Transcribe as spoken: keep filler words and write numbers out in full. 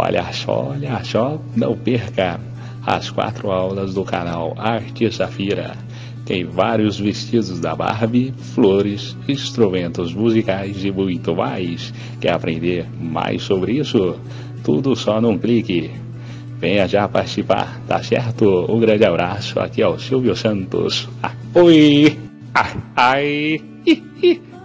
Olha só, olha só, não perca as quatro aulas do canal Arte Safira. Tem vários vestidos da Barbie, flores, instrumentos musicais e muito mais. Quer aprender mais sobre isso? Tudo só num clique. Venha já participar, tá certo? Um grande abraço, aqui é o Silvio Santos. Ah, oi! Ah, ai! Hi, hi.